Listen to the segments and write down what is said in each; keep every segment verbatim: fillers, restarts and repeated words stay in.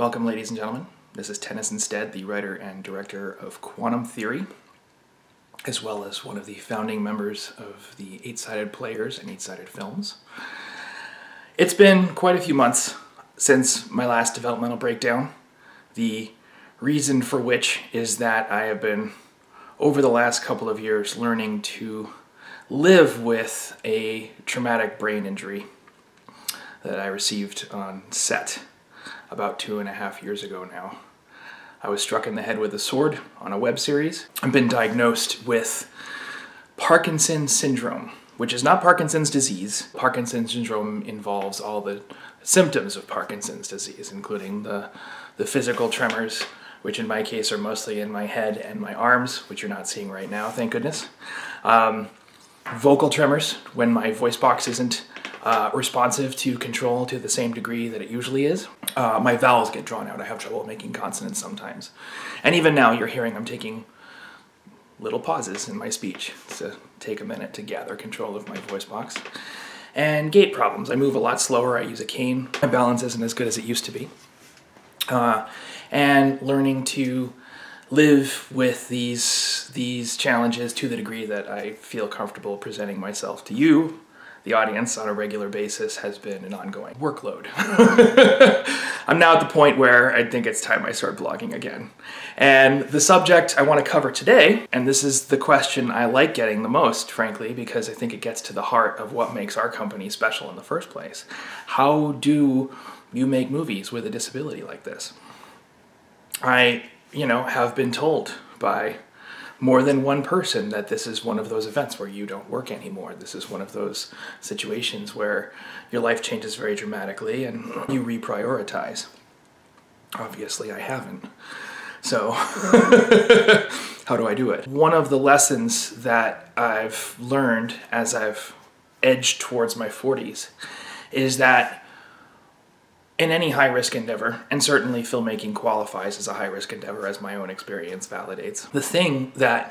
Welcome, ladies and gentlemen. This is Tennyson E Stead, the writer and director of Quantum Theory, as well as one of the founding members of the Eight Sided Players and Eight Sided Films. It's been quite a few months since my last developmental breakdown. The reason for which is that I have been, over the last couple of years, learning to live with a traumatic brain injury that I received on set about two and a half years ago now. I was struck in the head with a sword on a web series. I've been diagnosed with Parkinson's syndrome, which is not Parkinson's disease. Parkinson's syndrome involves all the symptoms of Parkinson's disease, including the, the physical tremors, which in my case are mostly in my head and my arms, which you're not seeing right now, thank goodness. Um, vocal tremors, when my voice box isn't Uh, responsive to control to the same degree that it usually is. Uh, my vowels get drawn out. I have trouble making consonants sometimes. And even now you're hearing I'm taking little pauses in my speech to take a minute to gather control of my voice box. And gait problems. I move a lot slower. I use a cane. My balance isn't as good as it used to be. Uh, and learning to live with these, these challenges to the degree that I feel comfortable presenting myself to you, the audience, on a regular basis has been an ongoing workload. I'm now at the point where I think it's time I start blogging again. And the subject I want to cover today, and this is the question I like getting the most, frankly, because I think it gets to the heart of what makes our company special in the first place. How do you make movies with a disability like this? I, you know, have been told by more than one person that this is one of those events where you don't work anymore. This is one of those situations where your life changes very dramatically and you reprioritize. Obviously, I haven't. So, how do I do it? One of the lessons that I've learned as I've edged towards my forties is that in any high-risk endeavor, and certainly filmmaking qualifies as a high-risk endeavor, as my own experience validates, the thing that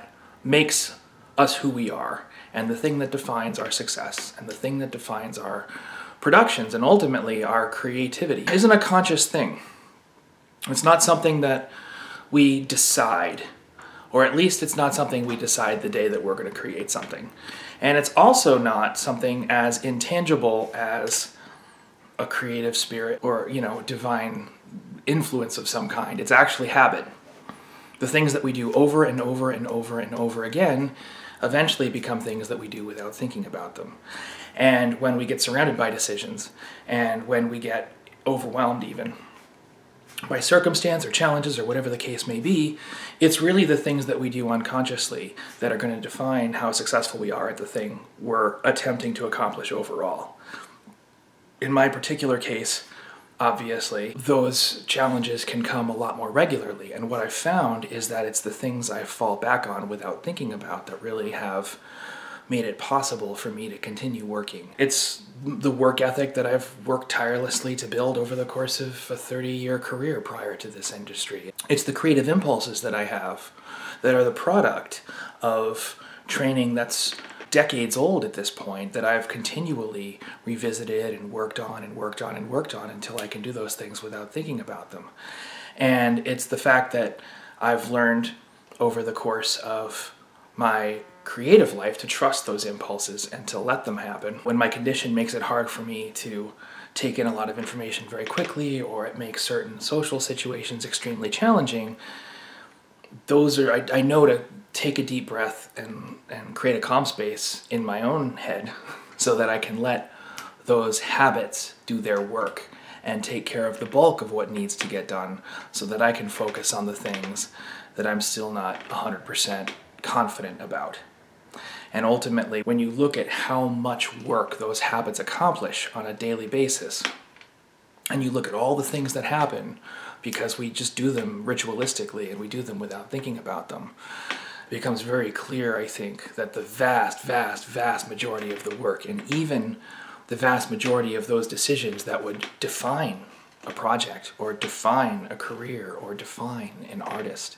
makes us who we are, and the thing that defines our success, and the thing that defines our productions, and ultimately our creativity, isn't a conscious thing. It's not something that we decide, or at least it's not something we decide the day that we're going to create something. And it's also not something as intangible as a creative spirit or, you know, divine influence of some kind. It's actually habit. The things that we do over and over and over and over again eventually become things that we do without thinking about them. And when we get surrounded by decisions, and when we get overwhelmed even by circumstance or challenges or whatever the case may be, it's really the things that we do unconsciously that are going to define how successful we are at the thing we're attempting to accomplish overall. In my particular case, obviously, those challenges can come a lot more regularly, and what I've found is that it's the things I fall back on without thinking about that really have made it possible for me to continue working. It's the work ethic that I've worked tirelessly to build over the course of a thirty-year career prior to this industry. It's the creative impulses that I have that are the product of training that's decades old at this point that I've continually revisited and worked on and worked on and worked on until I can do those things without thinking about them. And it's the fact that I've learned over the course of my creative life to trust those impulses and to let them happen. When my condition makes it hard for me to take in a lot of information very quickly, or it makes certain social situations extremely challenging, those are, I, I know to take a deep breath and, and create a calm space in my own head so that I can let those habits do their work and take care of the bulk of what needs to get done so that I can focus on the things that I'm still not one hundred percent confident about. And ultimately, when you look at how much work those habits accomplish on a daily basis, and you look at all the things that happen because we just do them ritualistically and we do them without thinking about them, it becomes very clear, I think, that the vast, vast, vast majority of the work, and even the vast majority of those decisions that would define a project or define a career or define an artist,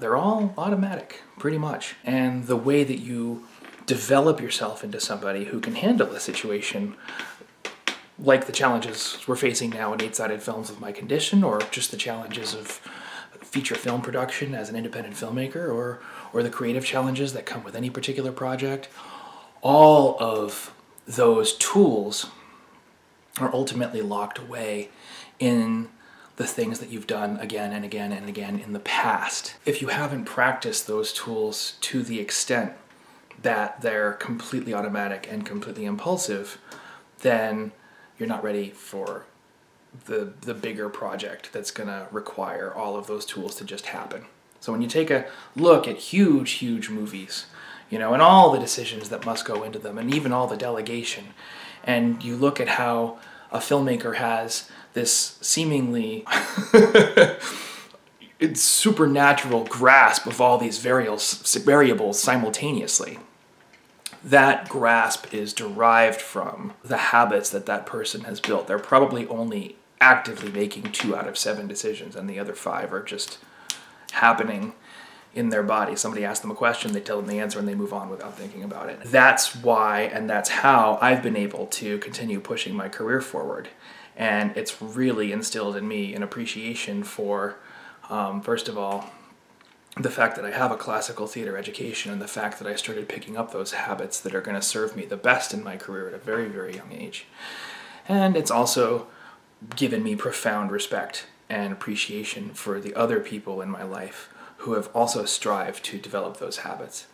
they're all automatic, pretty much. And the way that you develop yourself into somebody who can handle a situation like the challenges we're facing now in Eight-Sided Films with my condition, or just the challenges of feature film production as an independent filmmaker, or, or the creative challenges that come with any particular project. All of those tools are ultimately locked away in the things that you've done again and again and again in the past. If you haven't practiced those tools to the extent that they're completely automatic and completely impulsive, then you're not ready for the, the bigger project that's gonna require all of those tools to just happen. So when you take a look at huge, huge movies, you know, and all the decisions that must go into them, and even all the delegation, and you look at how a filmmaker has this seemingly it's supernatural grasp of all these variables simultaneously. That grasp is derived from the habits that that person has built. They're probably only actively making two out of seven decisions, and the other five are just happening in their body. Somebody asks them a question, they tell them the answer, and they move on without thinking about it. That's why, and that's how, I've been able to continue pushing my career forward. And it's really instilled in me an appreciation for, um, first of all, the fact that I have a classical theater education, and the fact that I started picking up those habits that are going to serve me the best in my career at a very, very young age. And it's also given me profound respect and appreciation for the other people in my life who have also strived to develop those habits.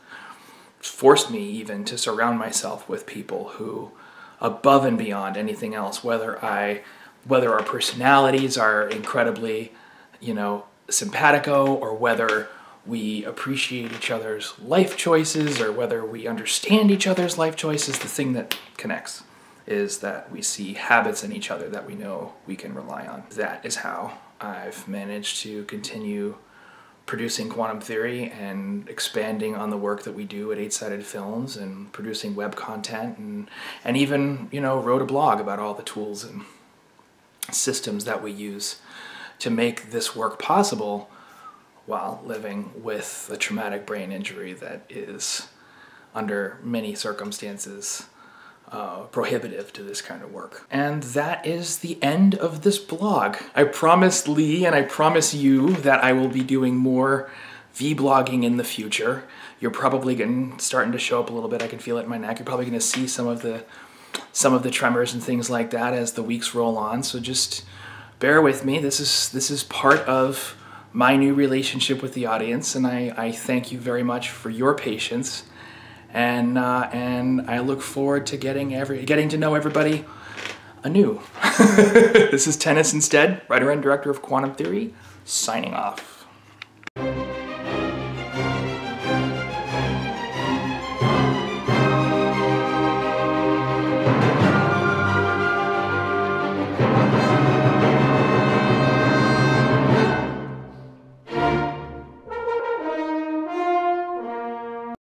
It's forced me even to surround myself with people who, above and beyond anything else, whether I, whether our personalities are incredibly, you know, simpatico, or whether we appreciate each other's life choices, or whether we understand each other's life choices, the thing that connects is that we see habits in each other that we know we can rely on. That is how I've managed to continue producing Quantum Theory and expanding on the work that we do at Eight-Sided Films, and producing web content, and, and even, you know, wrote a blog about all the tools and systems that we use to make this work possible while living with a traumatic brain injury that is, under many circumstances, Uh, prohibitive to this kind of work. And that is the end of this blog. I promised Lee, and I promise you, that I will be doing more vlogging in the future. You're probably getting, starting to show up a little bit. I can feel it in my neck. You're probably gonna see some of the some of the tremors and things like that as the weeks roll on. So just bear with me. This is this is part of my new relationship with the audience, and I, I thank you very much for your patience. And, uh, and I look forward to getting, every, getting to know everybody anew. This is Tennyson E Stead, writer and director of Quantum Theory, signing off.